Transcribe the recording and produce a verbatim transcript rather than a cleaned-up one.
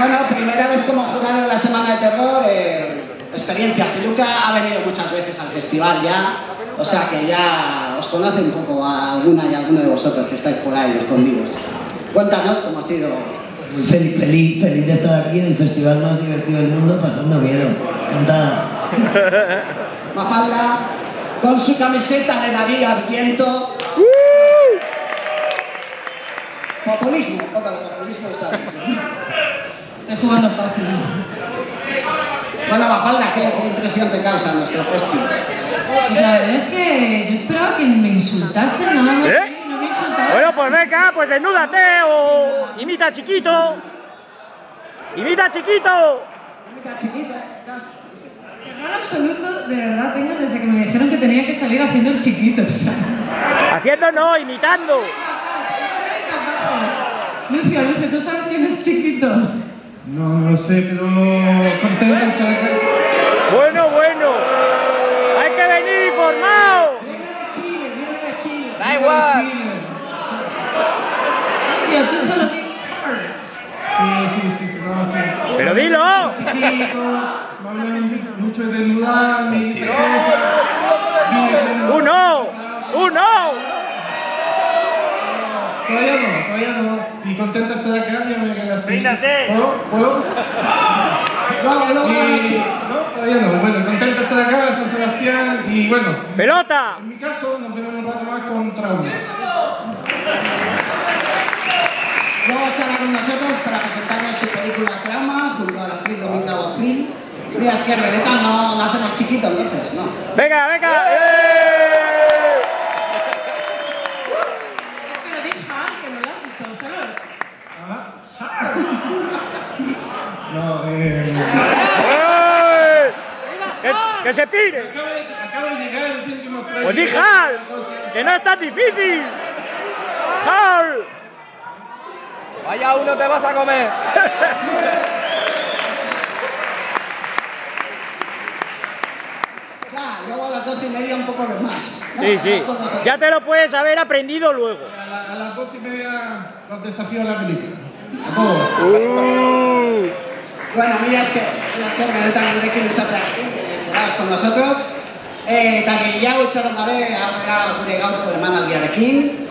Bueno, primera vez como jurado de la Semana de Terror, eh, experiencia. Piluca ha venido muchas veces al festival ya, o sea que ya os conoce un poco a alguna y a alguno de vosotros que estáis por ahí escondidos. Cuéntanos cómo ha sido. Muy feliz, feliz, feliz de estar aquí en el festival más divertido del mundo, pasando miedo. Encantada. Mafalda, con su camiseta de David Argento. ¡Uh! Populismo, poco de populismo está bien. Estoy jugando fácil. Bueno, Mafalda, ¿qué, qué impresión te causa nuestro festival? Pues la verdad es que yo esperaba que me insultasen, nada más. ¿Eh? Bueno, pues venga, pues desnúdate o imita a Chiquito. Imita a Chiquito. Imita a Chiquito. Terror absoluto, de verdad, tengo desde que me dijeron que tenía que salir haciendo el chiquito. O sea. Haciendo no, imitando. Lucio, Lucio, ¿tú sabes quién es Chiquito? No, no lo sé, pero contento de estar acá. Bueno, bueno. Hay que venir informado. Viene de Chile, viene de Chile. Da igual. Tío, tú solo tienes... Sí, sí, sí, sí, no, sí. ¡Pero dilo! Chiquito, no hablan mucho de desnudar, ni se cosa. ¡Uno! ¡Uno! Todavía no, todavía no. Y contento de estar acá, ya me voy a quedar así. ¡Pínate! ¿Puedo? ¿Puedo? No, no, no, todavía no. Bueno, contento de estar acá, San Sebastián, y bueno... ¡Pelota! En mi caso, nos vemos un rato más con Trauma. Luego estará con nosotros para presentarnos su película Trauma junto a la actriz Dominga Bofil. Mira, es que Rebeca no, no hacemos chiquito entonces, ¿no? ¡Venga, venga! ¡Eh! Pero di Hal, que no lo has dicho, ¿sabes? ¿Ah? No, eh... ¡Eh! ¡Que, que se pire! Acabo de llegar y tienen que mostrar... ¡Pues di Hal! ¡Que no es tan difícil! ¡Hal! ¡Vaya uno te vas a comer! Ya, luego a las doce y media un poco de más. ¿No? Sí, sí. Ya te lo puedes haber aprendido luego. A, la, a las doce y media los desafíos de la película. A todos. Uh. Bueno, mira, es que las que organizan Enrique y Isabel, que quedáis con nosotros. Eh, también ya he hecho una vez, ahora he llegado por el hermano al día de aquí.